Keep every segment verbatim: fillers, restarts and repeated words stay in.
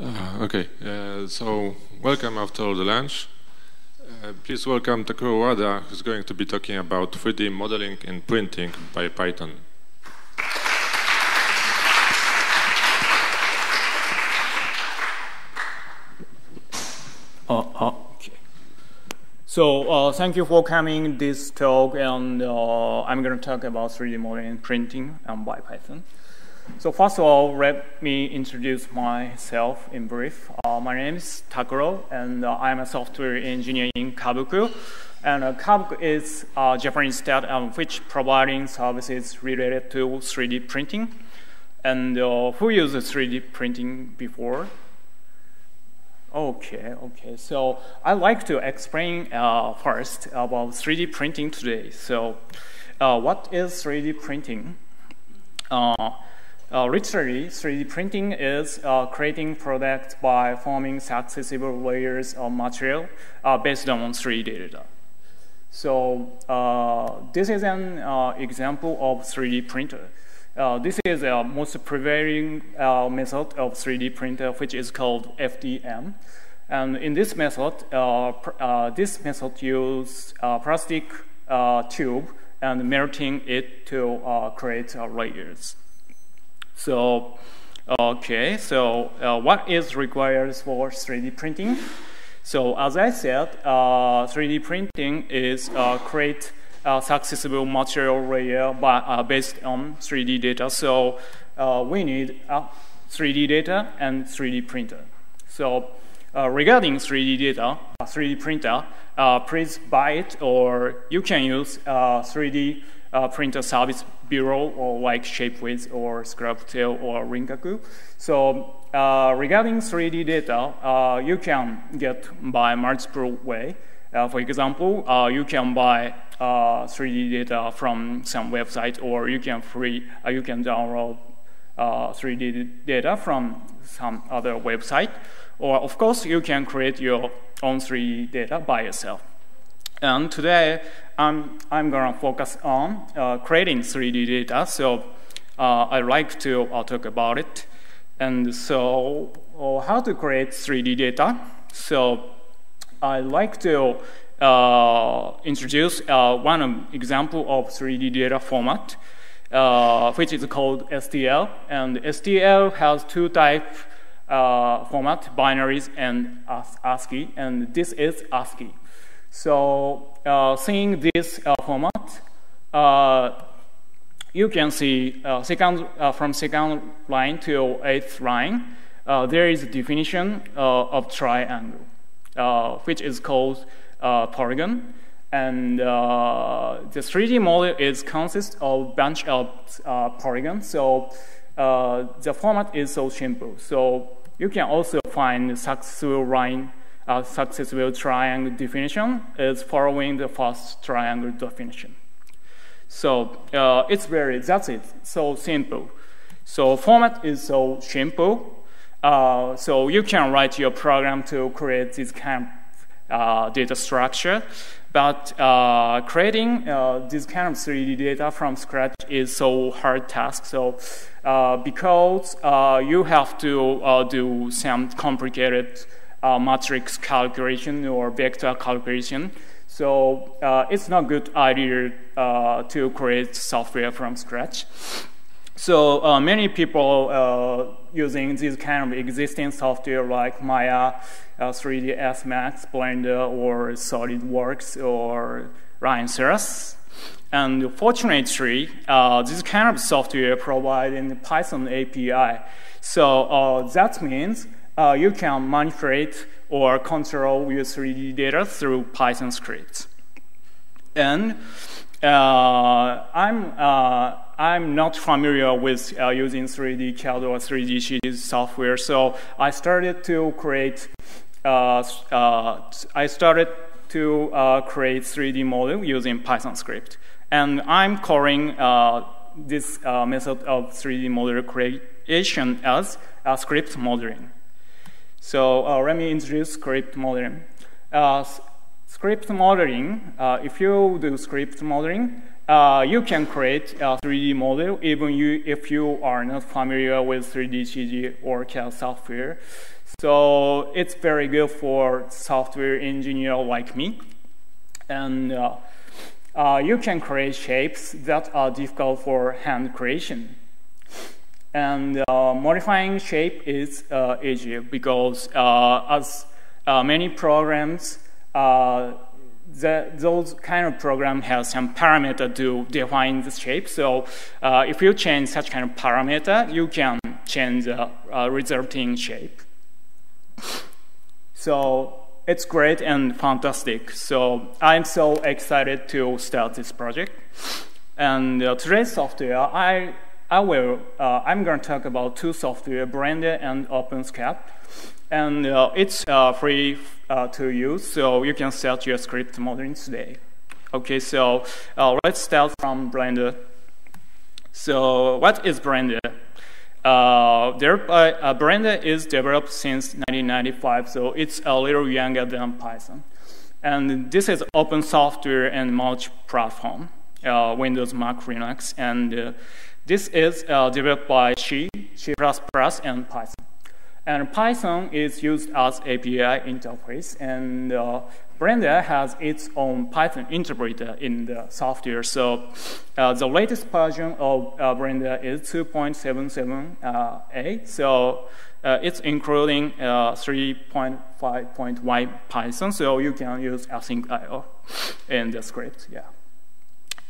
Uh, okay, uh, so welcome after the lunch. Uh, please welcome Takuro Wada, who's going to be talking about three D modeling and printing by Python. Uh, okay. So uh, thank you for coming this talk, and uh, I'm going to talk about three D modeling and printing um, by Python. So first of all, let me introduce myself in brief. Uh, my name is Takuro, and uh, I'm a software engineer in Kabuku. And uh, Kabuku is a Japanese state um, which providing services related to three D printing. And uh, who used three D printing before? Okay, okay. So I'd like to explain uh, first about three D printing today. So uh, what is three D printing? Uh, Uh, literally, three D printing is uh, creating products by forming successive layers of material uh, based on three D data. So uh, this is an uh, example of three D printer. Uh, this is the uh, most prevailing uh, method of three D printer, which is called F D M. And in this method, uh, uh, this method uses a plastic uh, tube and melting it to uh, create uh, layers. So, okay, so uh, what is required for three D printing? So, as I said, uh, three D printing is uh, create a successible material layer by, uh, based on three D data. So, uh, we need uh, three D data and three D printer. So, uh, regarding three D data, uh, three D printer, uh, please buy it, or you can use uh, three D Uh, printer service bureau, or like Shapeways or Scrubtail or Rinkaku. So uh, regarding three D data, uh, you can get by multiple way. Uh, for example, uh, you can buy uh, three D data from some website, or you can free uh, you can download uh, three D data from some other website, or of course you can create your own three D data by yourself. And today, I'm, I'm going to focus on uh, creating three D data, so uh, I'd like to uh, talk about it. And so, uh, how to create three D data? So, I'd like to uh, introduce uh, one example of three D data format, uh, which is called S T L. And S T L has two types uh, format, binaries and ASCII, and this is ASCII. So, uh, seeing this uh, format, uh, you can see uh, second, uh, from second line to eighth line, uh, there is a definition uh, of triangle, uh, which is called uh, polygon. And uh, the three D model is consists of a bunch of uh, polygons. So, uh, the format is so simple. So, you can also find successive line. Uh, successive triangle definition is following the first triangle definition. So uh, it's very, that's it, so simple. So format is so simple. Uh, so you can write your program to create this kind of uh, data structure, but uh, creating uh, this kind of three D data from scratch is so hard task. So uh, because uh, you have to uh, do some complicated Uh, matrix calculation or vector calculation. So uh, it's not a good idea uh, to create software from scratch. So uh, many people uh, using this kind of existing software like Maya, uh, three D S Max, Blender, or SolidWorks, or Rhino. And fortunately, uh, this kind of software providing the Python A P I. So uh, that means Uh, you can manipulate or control your three D data through Python scripts. And uh, I'm, uh, I'm not familiar with uh, using three D C A D or three D software, so I started to create, uh, uh, I started to uh, create three D model using Python script. And I'm calling uh, this uh, method of three D model creation as uh, script modeling. So uh, let me introduce script modeling. Uh, script modeling, uh, if you do script modeling, uh, uh, you can create a three D model even you, if you are not familiar with three D C G or C A D software. So it's very good for software engineer like me. And uh, uh, you can create shapes that are difficult for hand creation. And uh, modifying shape is uh, easier because uh, as uh, many programs, uh, the, those kind of program has some parameter to define the shape. So uh, if you change such kind of parameter, you can change the uh, resulting shape. So it's great and fantastic. So I'm so excited to start this project. And uh, today's software, I I will, uh, I'm going to talk about two software, Blender and OpenSCAD. And uh, it's uh, free uh, to use, so you can start your script modeling today. Okay, so uh, let's start from Blender. So what is Blender? Uh, there, uh, Blender is developed since nineteen ninety-five, so it's a little younger than Python. And this is open software and multi-platform, uh, Windows, Mac, Linux, and uh, this is uh, developed by C, C++, and Python. And Python is used as A P I interface, and uh, Blender has its own Python interpreter in the software. So uh, the latest version of uh, Blender is two point seven seven eight, uh, so uh, it's including uh, three point five point one Python, so you can use async I O in the script, yeah.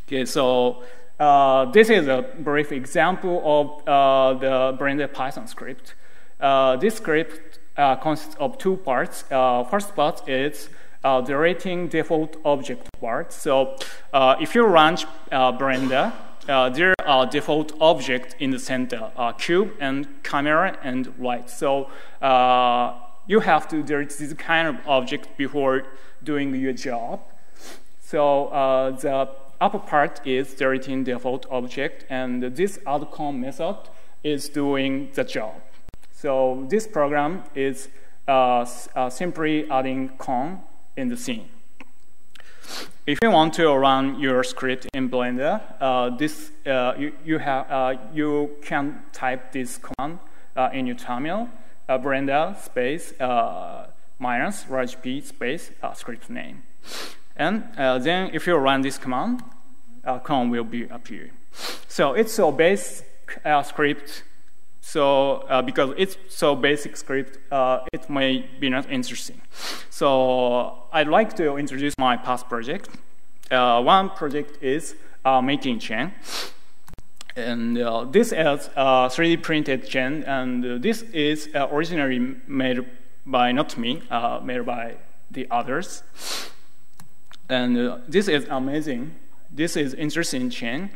Okay, so Uh, this is a brief example of uh, the Blender Python script. Uh, this script uh, consists of two parts. Uh, first part is uh, deleting default object part. So uh, if you launch uh, Blender, uh, there are default objects in the center, uh, cube and camera and light. So uh, you have to delete this kind of object before doing your job. So uh, the upper part is deleting default object, and this outcome method is doing the job. So this program is uh, uh, simply adding con in the scene. If you want to run your script in Blender, uh, this uh, you you have uh, you can type this command uh, in your terminal: uh, Blender space uh, minus large p space uh, script name. And uh, then if you run this command, uh, con will be appear. So it's so basic uh, script, so uh, because it's so basic script, uh, it may be not interesting. So I'd like to introduce my past project. Uh, one project is uh, making chain. And uh, this is a three D printed chain, and uh, this is uh, originally made by not me, uh, made by the others. And uh, this is amazing. This is interesting chain.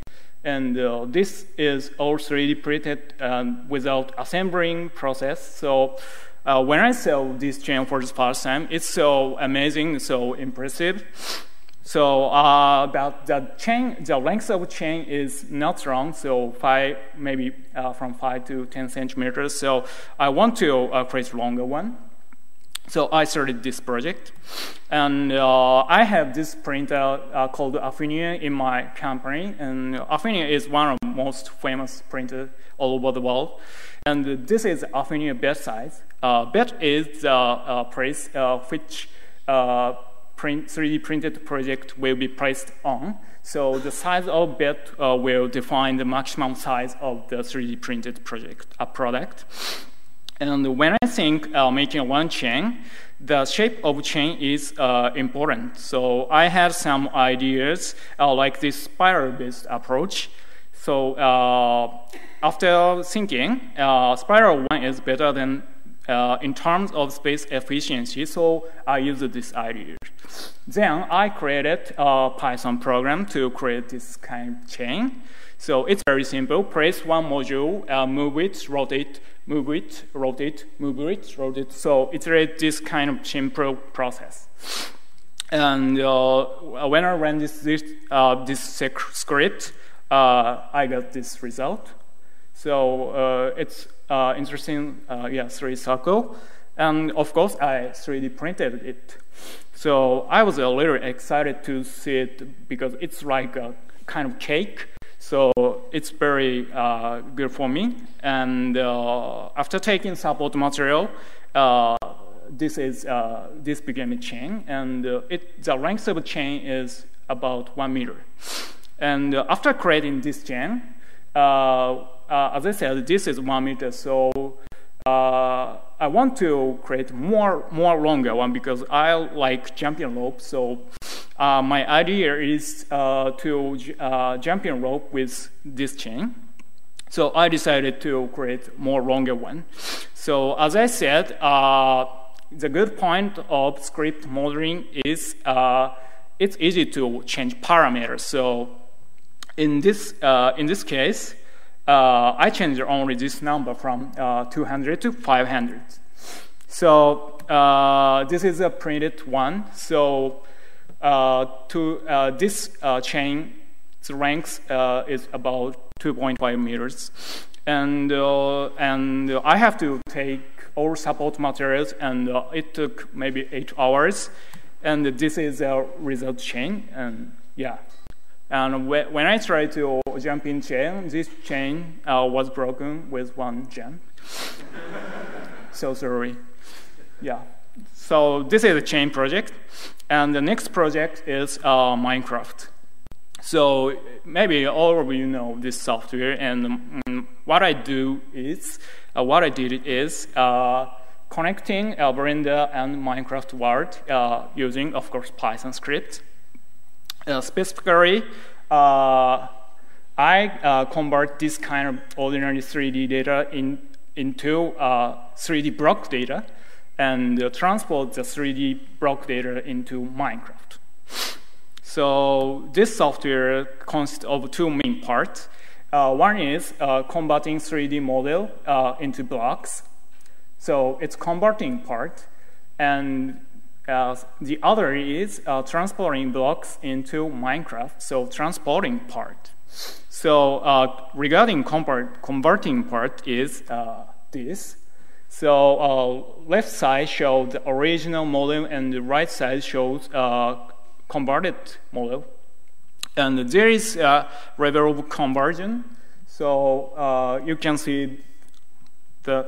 And uh, this is all three D printed um, without assembling process. So uh, when I saw this chain for the first time, it's so amazing, so impressive. So uh, but the chain, the length of chain is not long. So five, maybe uh, from five to ten centimeters. So I want to uh, create longer one. So I started this project, and uh, I have this printer uh, called Afinia in my company, and Afinia is one of the most famous printers all over the world. And this is Afinia batch size. Uh, batch is the uh, place uh, which uh, print three D printed project will be placed on. So the size of batch uh, will define the maximum size of the three D printed project, a uh, product. And when I think uh, making one chain, the shape of chain is uh, important. So I had some ideas uh, like this spiral-based approach. So uh, after thinking, uh, spiral one is better than uh, in terms of space efficiency. So I used this idea. Then I created a Python program to create this kind of chain. So it's very simple. Place one module, uh, move it, rotate, move it, rotate, move it, rotate. So iterate this kind of simple process. And uh, when I ran this this, uh, this script, uh, I got this result. So uh, it's uh, interesting, uh, yeah, three circle. And of course, I three D printed it. So I was a little excited to see it because it's like a kind of cake. So it's very uh, good for me. And uh, after taking support material, uh, this is uh, this became a chain, and uh, it the length of a chain is about one meter. And uh, after creating this chain, uh, uh, as I said, this is one meter. So uh, I want to create more more longer one because I like jumping rope. So. Uh, my idea is uh, to uh, jumping rope with this chain. So I decided to create more longer one. So as I said, uh, the good point of script modeling is uh, it's easy to change parameters. So in this, uh, in this case, uh, I changed only this number from uh, two hundred to five hundred. So uh, this is a printed one. So Uh, to uh, this uh, chain, the length uh, is about two point five meters, and uh, and I have to take all support materials, and uh, it took maybe eight hours, and this is a result chain, and yeah, and wh when I tried to jump in chain, this chain uh, was broken with one jump. So sorry, yeah. So this is a chain project, and the next project is uh, Minecraft. So maybe all of you know this software, and um, what I do is, uh, what I did is uh, connecting uh, Blender and Minecraft world uh, using, of course, Python script. Uh, specifically, uh, I uh, convert this kind of ordinary three D data in, into uh, three D block data, and uh, transport the three D block data into Minecraft. So this software consists of two main parts. Uh, one is uh, converting three D model uh, into blocks. So it's converting part. And uh, the other is uh, transporting blocks into Minecraft, so transporting part. So uh, regarding converting part is uh, this. So uh, left side shows the original model, and the right side shows uh, converted model. And there is a level of conversion. So uh, you can see the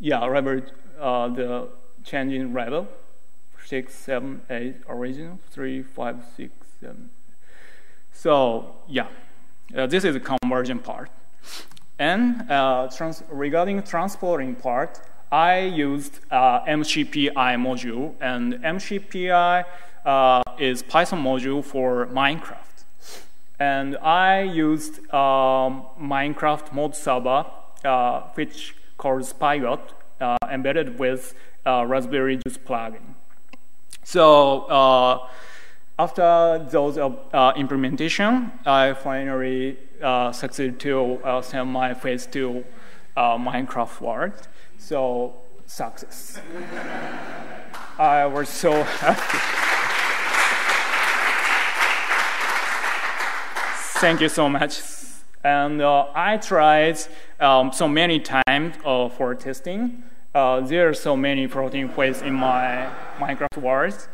yeah level, uh, the changing level six, seven, eight original three, five, six, seven. So yeah, uh, this is the conversion part. And uh, trans regarding transporting part, I used uh, M C P I module, and M C P I uh, is Python module for Minecraft. And I used um, Minecraft mod server, uh, which calls PyGOT, uh, embedded with uh, Raspberry Juice plugin. So uh, after those uh, implementation, I finally uh, succeeded to uh, send my face to uh, Minecraft world. So success! I was so happy. Thank you so much. And uh, I tried um, so many times uh, for testing. Uh, there are so many floating faces in my Minecraft world,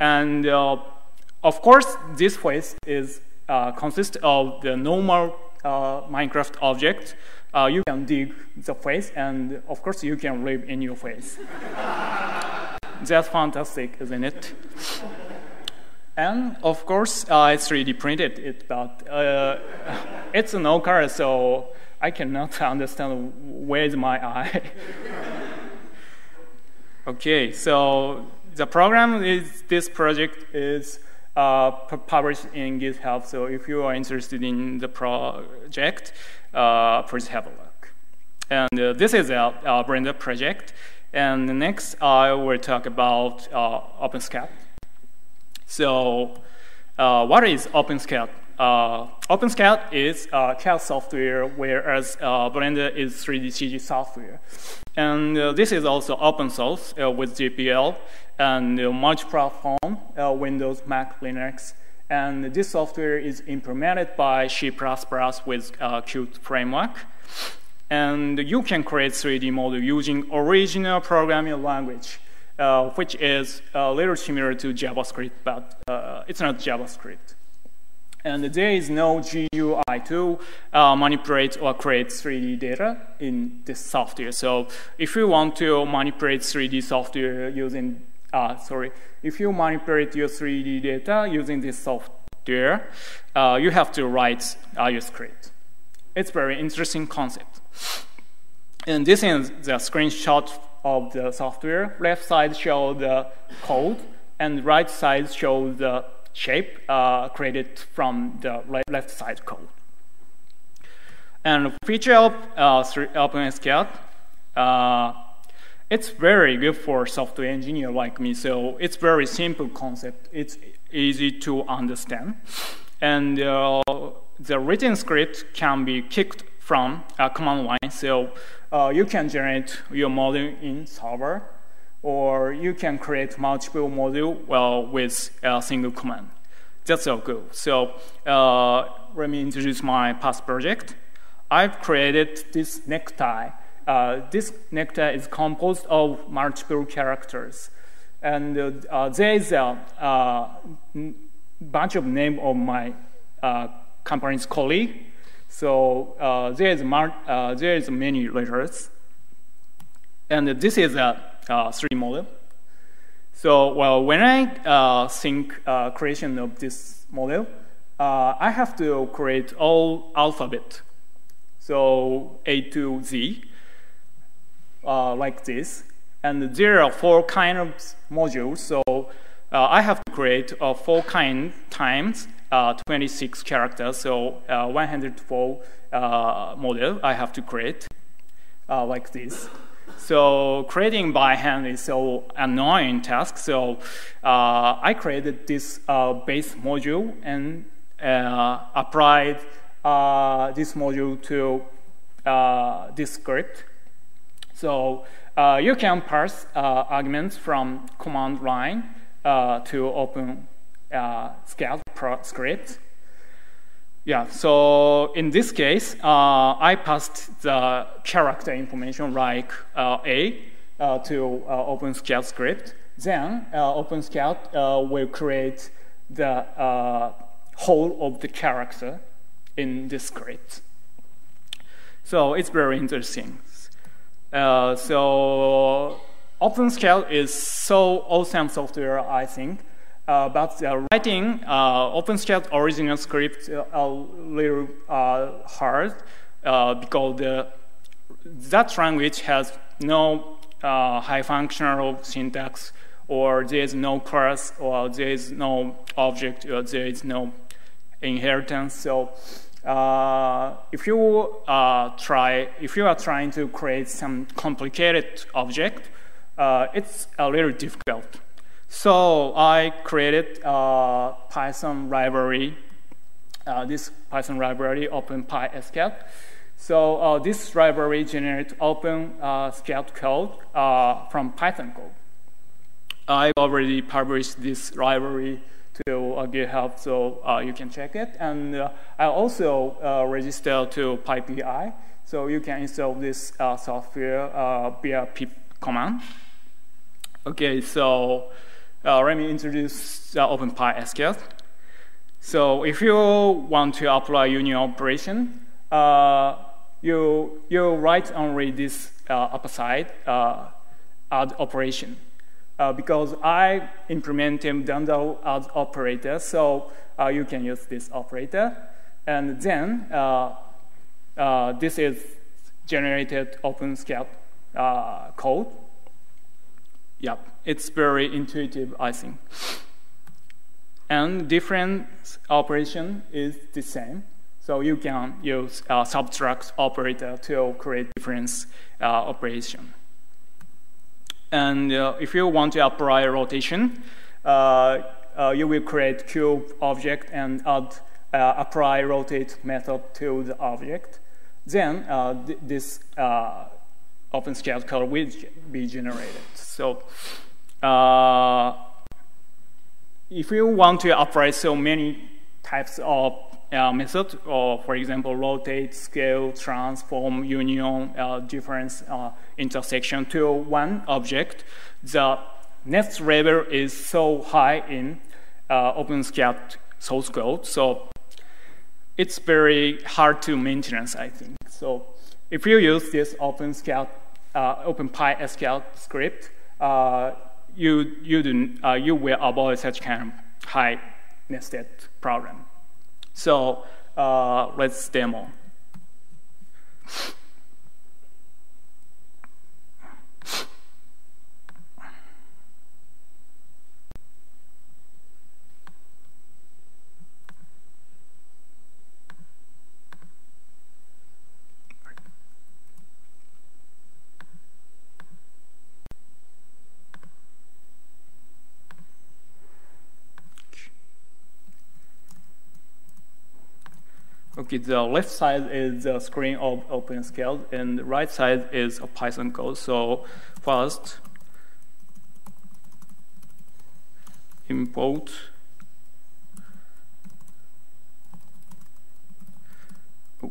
and. Uh, Of course, this face is uh, consists of the normal uh, Minecraft object. Uh, you can dig the face, and of course, you can live in your face. That's fantastic, isn't it? And of course, I three D printed it, but uh, it's an occur, so I cannot understand where's my eye. Okay, so the program is this project is. Uh, published in GitHub, so if you are interested in the project, uh, please have a look. And uh, this is a, a Blender project, and next I will talk about uh, OpenSCAD. So uh, what is OpenSCAD? Uh, OpenSCAD is uh, C A D software, whereas uh, Blender is three D C G software. And uh, this is also open source uh, with G P L and uh, multi-platform, uh, Windows, Mac, Linux. And this software is implemented by C plus plus with uh, Qt framework. And you can create three D model using original programming language, uh, which is a little similar to JavaScript, but uh, it's not JavaScript. And there is no G U I to uh, manipulate or create three D data in this software. So if you want to manipulate three D software using, uh, sorry, if you manipulate your three D data using this software, uh, you have to write uh, your script. It's very interesting concept. And this is the screenshot of the software. Left side shows the code, and right side shows the shape uh, created from the left side code. And feature of uh, OpenSCAD, uh, it's very good for software engineer like me. So it's very simple concept. It's easy to understand, and uh, the written script can be kicked from a command line. So uh, you can generate your model in server, or you can create multiple modules well, with a single command. That's all good. So uh, let me introduce my past project. I've created this necktie. Uh, this necktie is composed of multiple characters. And uh, uh, there is a uh, bunch of names of my uh, company's colleague. So uh, there is uh, there is many letters. And this is a Uh, three model. So, well, when I uh, think uh, creation of this model, uh, I have to create all alphabet. So A to Z, uh, like this. And there are four kinds of modules. So uh, I have to create uh, four kind times uh, twenty-six characters. So uh, one hundred four uh, model I have to create uh, like this. So creating by hand is so annoying task. So uh, I created this uh, base module and uh, applied uh, this module to uh, this script. So uh, you can parse uh, arguments from command line uh, to open uh, scale script. Yeah, so in this case, uh, I passed the character information like uh, A uh, to uh, OpenSCAD script. Then uh, OpenSCAD uh, will create the uh, whole of the character in this script. So it's very interesting. Uh, so OpenSCAD is so awesome software, I think. Uh, but uh, writing uh, OpenSCAD original script uh, a little uh, hard uh, because the, that language has no uh, high functional syntax, or there is no class, or there is no object, or there is no inheritance. So uh, if you uh, try, if you are trying to create some complicated object, uh, it's a little difficult. So I created a Python library, uh, this Python library, OpenPySCAD. So uh, this library generates OpenSCAD uh, code uh, from Python code. I already published this library to uh, GitHub, so uh, you can check it. And uh, I also uh, registered to PyPI, so you can install this uh, software uh, via pip command. Okay, so Uh, let me introduce uh, OpenPySCAD. So if you want to apply union operation, uh, you, you write only this uh, upper side uh, add operation. Uh, because I implemented Dandel add operator, so uh, you can use this operator. And then uh, uh, this is generated OpenSCAD uh, code. Yeah, it's very intuitive, I think. And different operation is the same. So you can use a uh, subtract operator to create difference uh, operation. And uh, if you want to apply rotation, uh, uh, you will create cube object and add uh, apply rotate method to the object. Then uh, th this uh, OpenSCAD code will be generated. So uh, if you want to apply so many types of uh, methods, or for example, rotate, scale, transform, union, uh, difference, uh, intersection to one object, the next level is so high in uh, OpenSCAD source code. So it's very hard to maintenance, I think. So if you use this OpenSCAD, uh, OpenPySCAD script, uh, you you do, uh, you will avoid such kind of high nested problem. So uh, let's demo. Okay, the left side is the screen of OpenSCAD, and the right side is a Python code. So first, import. Oh.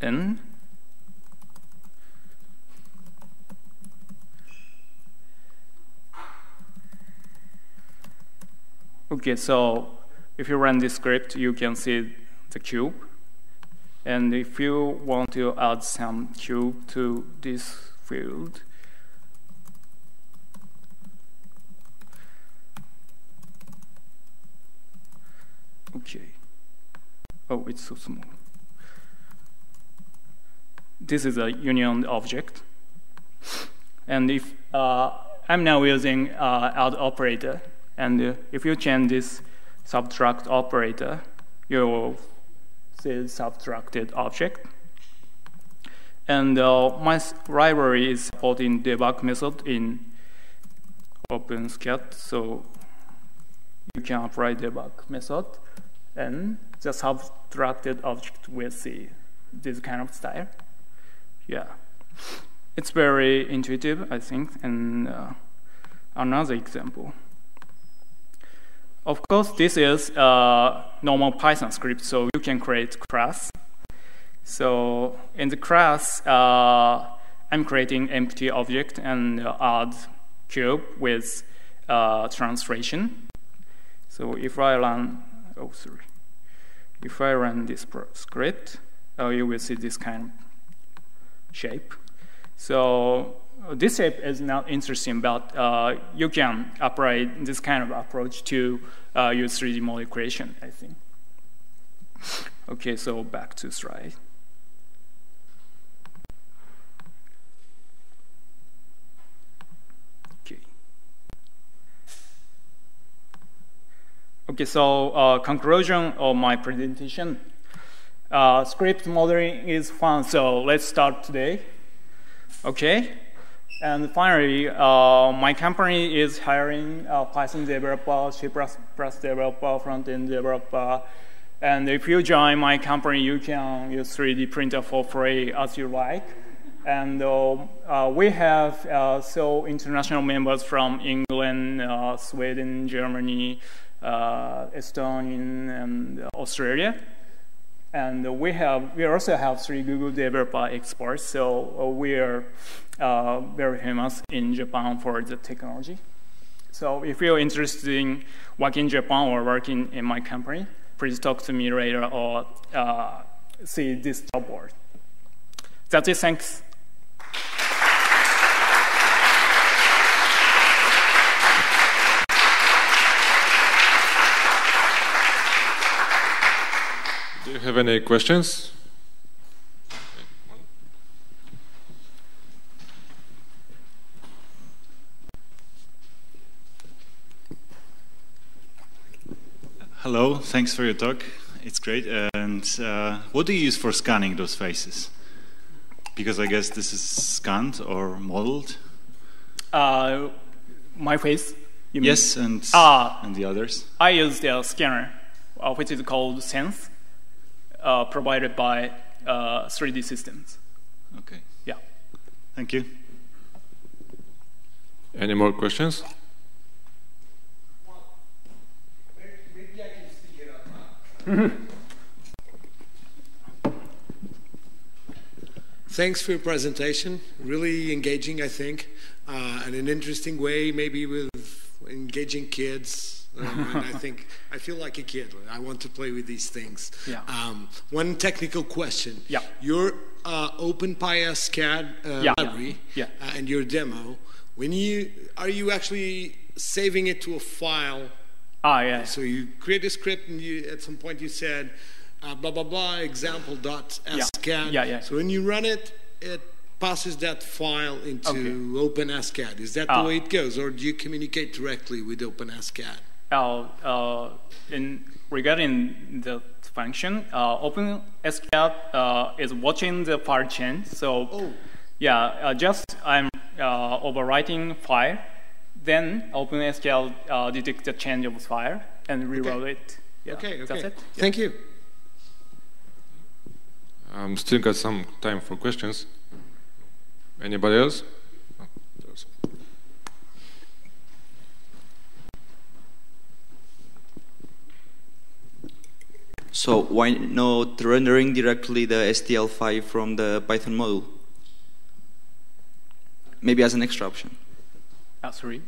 N. Okay, so if you run this script, you can see the cube. And if you want to add some cube to this field, okay. Oh, it's so small. This is a union object. And if uh, I'm now using uh, add operator. And uh, if you change this subtract operator, you will see subtracted object. And uh, my library is supporting debug method in OpenSCAD, so you can apply debug method, and the subtracted object will see this kind of style. Yeah, it's very intuitive, I think. And uh, another example. Of course, this is a normal Python script, so you can create class. So in the class, uh, I'm creating empty object and add cube with uh, translation. So if I run, oh sorry, if I run this script, uh, you will see this kind of shape. So this shape is not interesting, but uh, you can apply this kind of approach to uh, your three D model creation, I think. Okay, so back to slide. Okay. Okay, so uh, conclusion of my presentation. Uh, script modeling is fun, so let's start today. Okay. And finally, uh, my company is hiring a Python developer, C plus plus developer, front-end developer. And if you join my company, you can use three D printer for free as you like. And uh, uh, we have uh, so international members from England, uh, Sweden, Germany, uh, Estonia, and Australia. And we have, we also have three Google developer experts, so we are uh, very famous in Japan for the technology. So if you're interested in working in Japan or working in my company, please talk to me later or uh, see this job board. That's it, thanks. Do you have any questions? Hello, thanks for your talk. It's great. And uh, what do you use for scanning those faces? Because I guess this is scanned or modeled. Uh, my face? You yes, mean? And uh, and the others. I use the scanner, uh, which is called Sense. Uh, provided by uh, three D systems. Okay. Yeah. Thank you. Any more questions? Well, maybe I can speak it up. Thanks for your presentation. Really engaging, I think, uh, and an interesting way, maybe with engaging kids. Um, and I think I feel like a kid. I want to play with these things. Yeah. Um, one technical question. Yeah. Your uh, OpenPySCAD uh, yeah. library yeah. Yeah. Uh, and your demo. When you are you actually saving it to a file? Ah, yeah. So you create a script, and you, at some point you said. Uh, blah blah blah example dot S C A D. Yeah. Yeah, yeah. So when you run it, it passes that file into okay. OpenSCAD. Is that uh, the way it goes, or do you communicate directly with OpenSCAD? Uh, uh, in regarding the function, uh, OpenSCAD uh, is watching the file chain. So oh. yeah, uh, just I'm uh, overwriting file, then OpenSCAD uh, detects the change of file and reroute okay. it. Yeah. Okay. Okay. That's it. Yeah. Thank you. I'm still got some time for questions. Anybody else? Oh, so why not rendering directly the S T L file from the Python module? Maybe as an extra option. Uh, sorry?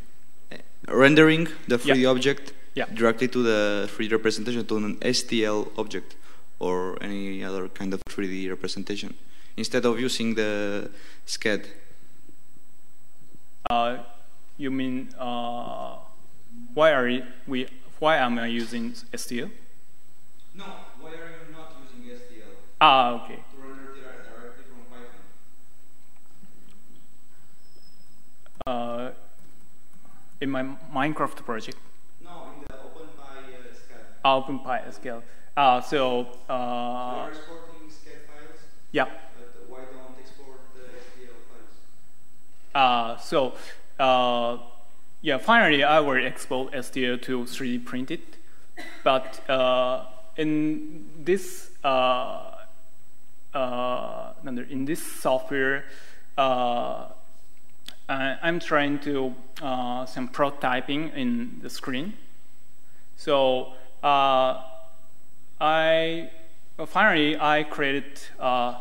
Uh, rendering the three D yeah. object yeah. directly to the three D representation, to an S T L object. Or any other kind of three D representation, instead of using the S C A D. Uh, you mean uh, why are we? Why am I using S T L? No, why are you not using S T L? Ah, okay. To render directly from Python. Uh, in my Minecraft project. No, in the OpenPySCAD. Uh, OpenPySCAD. Uh, so, uh, so you're exporting S C A D files? Yeah. But why don't export the S T L files? Uh, so, uh, yeah, finally I will export S T L to three D printed. But uh, in this uh, uh, in this software, uh, I'm trying to uh, some prototyping in the screen. So. Uh, I well, finally I created uh,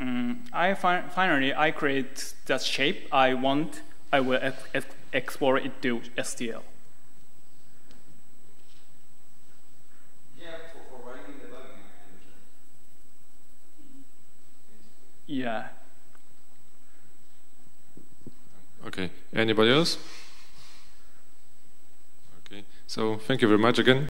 um, I fi finally I create the shape I want. I will ex ex export it to S T L. Yeah, for, for writing the debugging. Yeah. Okay. Anybody else? Okay. So thank you very much again.